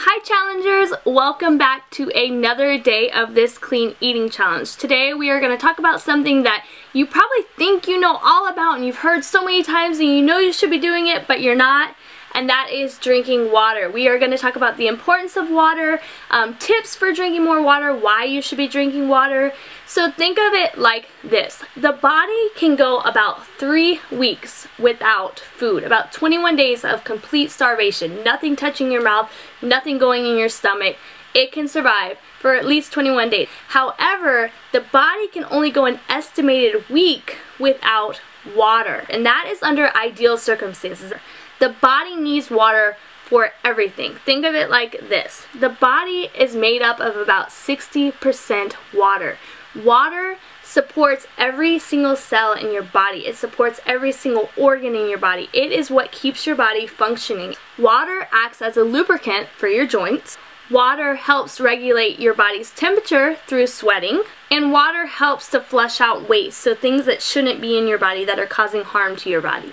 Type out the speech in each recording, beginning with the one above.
Hi challengers, welcome back to another day of this clean eating challenge. Today we are going to talk about something that you probably think you know all about and you've heard so many times and you know you should be doing it but you're not, and that is drinking water. We are going to talk about the importance of water, tips for drinking more water, why you should be drinking water. So think of it like this. The body can go about 3 weeks without food, about 21 days of complete starvation, nothing touching your mouth, nothing going in your stomach. It can survive for at least 21 days. However, the body can only go an estimated week without water, and that is under ideal circumstances. The body needs water for everything. Think of it like this. The body is made up of about 60% water. Water supports every single cell in your body. It supports every single organ in your body. It is what keeps your body functioning. Water acts as a lubricant for your joints. Water helps regulate your body's temperature through sweating, and water helps to flush out waste, so things that shouldn't be in your body that are causing harm to your body.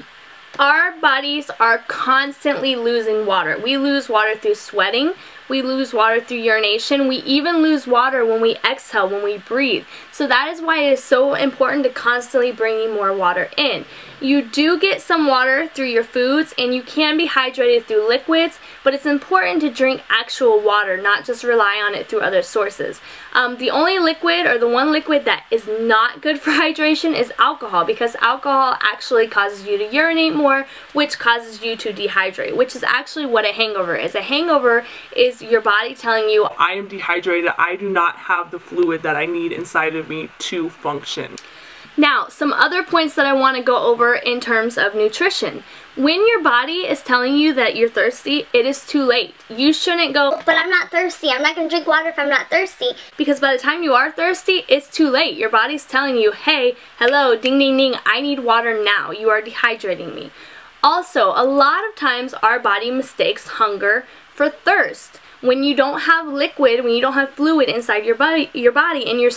Our bodies are constantly losing water. We lose water through sweating. We lose water through urination. We even lose water when we exhale, when we breathe. So that is why it is so important to constantly bringing more water in. You do get some water through your foods, and you can be hydrated through liquids, but it's important to drink actual water, not just rely on it through other sources. The one liquid that is not good for hydration is alcohol, because alcohol actually causes you to urinate more, which causes you to dehydrate, which is actually what a hangover is. A hangover is your body telling you, I am dehydrated, I do not have the fluid that I need inside of me to function. Now, some other points that I want to go over in terms of nutrition. When your body is telling you that you're thirsty, it is too late. You shouldn't go, but I'm not thirsty, I'm not going to drink water if I'm not thirsty. Because by the time you are thirsty, it's too late. Your body's telling you, hey, hello, ding, ding, ding, I need water now. You are dehydrating me. Also, a lot of times our body mistakes hunger for thirst. When you don't have liquid, when you don't have fluid inside your body and your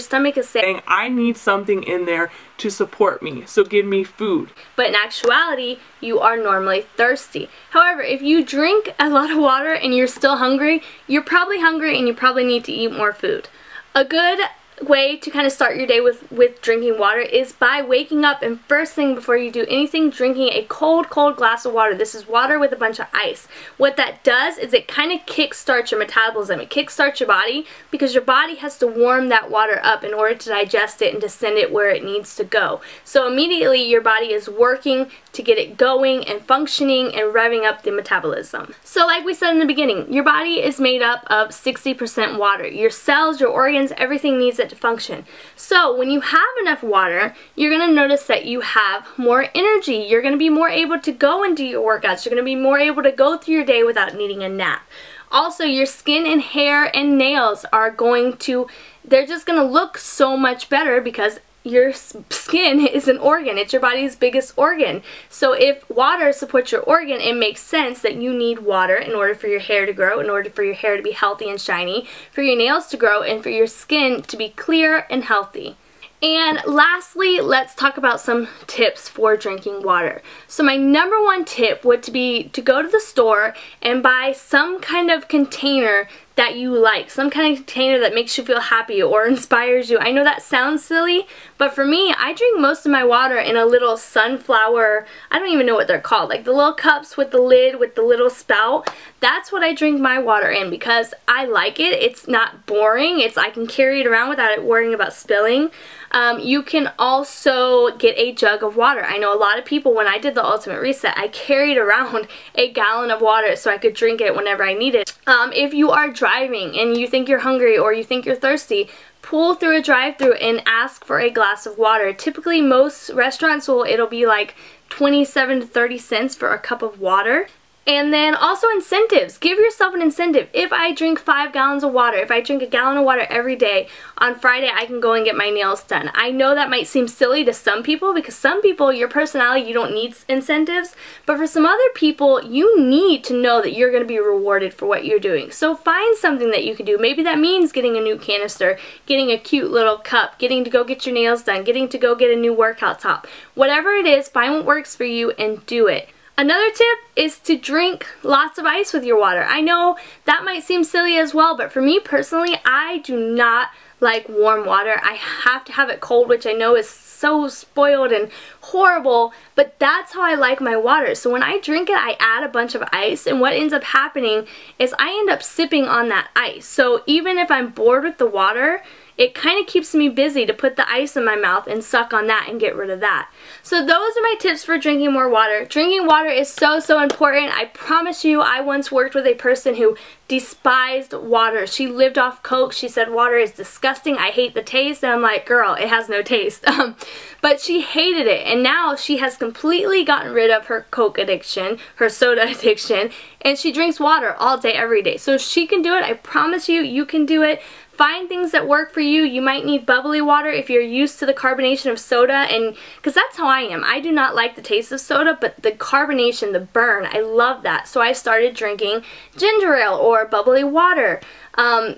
stomach is saying, I need something in there to support me, so give me food. But in actuality, you are normally thirsty. However, if you drink a lot of water and you're still hungry, you're probably hungry and you probably need to eat more food. A good way to kind of start your day with drinking water is by waking up and first thing before you do anything, drinking a cold glass of water. This is water with a bunch of ice. What that does is it kind of kickstarts your metabolism. It kickstarts your body because your body has to warm that water up in order to digest it and to send it where it needs to go. So immediately your body is working to get it going and functioning and revving up the metabolism. So like we said in the beginning, your body is made up of 60% water. Your cells, your organs, everything needs it to function. So when you have enough water, you're going to notice that you have more energy. You're going to be more able to go and do your workouts. You're going to be more able to go through your day without needing a nap. Also, your skin and hair and nails are going to, they're just going to look so much better because your skin is an organ. It's your body's biggest organ. So if water supports your organ, it makes sense that you need water in order for your hair to grow, in order for your hair to be healthy and shiny, for your nails to grow, and for your skin to be clear and healthy. And lastly, let's talk about some tips for drinking water. So my number one tip would be to go to the store and buy some kind of container that you like, some kind of container that makes you feel happy or inspires you. I know that sounds silly, but for me, I drink most of my water in a little sunflower, I don't even know what they're called, like the little cups with the lid with the little spout. That's what I drink my water in because I like it. It's not boring. I can carry it around without it worrying about spilling. You can also get a jug of water. I know a lot of people, when I did the Ultimate Reset, I carried around a gallon of water so I could drink it whenever I needed. If you are driving and you think you're hungry or you think you're thirsty, pull through a drive-thru and ask for a glass of water. Typically most restaurants it'll be like 27 to 30 cents for a cup of water. And then also incentives. Give yourself an incentive. If I drink 5 gallons of water, if I drink a gallon of water every day, on Friday I can go and get my nails done. I know that might seem silly to some people because some people, your personality, you don't need incentives. But for some other people, you need to know that you're going to be rewarded for what you're doing. So find something that you can do. Maybe that means getting a new canister, getting a cute little cup, getting to go get your nails done, getting to go get a new workout top. Whatever it is, find what works for you and do it. Another tip is to drink lots of ice with your water. I know that might seem silly as well, but for me personally, I do not like warm water. I have to have it cold, which I know is so spoiled and horrible, but that's how I like my water. So when I drink it, I add a bunch of ice, and what ends up happening is I end up sipping on that ice. So even if I'm bored with the water, it kind of keeps me busy to put the ice in my mouth and suck on that and get rid of that. So those are my tips for drinking more water. Drinking water is so important. I promise you, I once worked with a person who despised water. She lived off Coke. She said water is disgusting. I hate the taste. And I'm like, girl, it has no taste. But she hated it. And now she has completely gotten rid of her Coke addiction, her soda addiction, and she drinks water all day, every day. So if she can do it, I promise you, you can do it. Find things that work for you. You might need bubbly water if you're used to the carbonation of soda, and because that's how I am. I do not like the taste of soda, but the carbonation, the burn, I love that. So I started drinking ginger ale or bubbly water.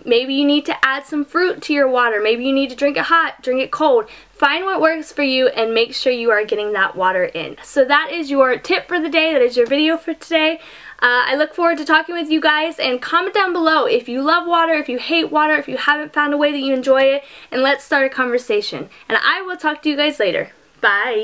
Maybe you need to add some fruit to your water. Maybe you need to drink it hot, drink it cold. Find what works for you and make sure you are getting that water in. So that is your tip for the day. That is your video for today. I look forward to talking with you guys, and comment down below if you love water, if you hate water, if you haven't found a way that you enjoy it, and let's start a conversation. And I will talk to you guys later. Bye!